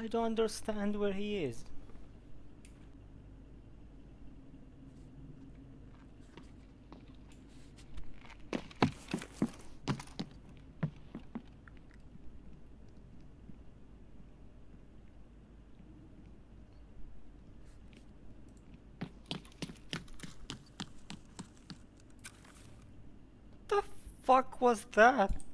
I don't understand where he is. What the fuck was that?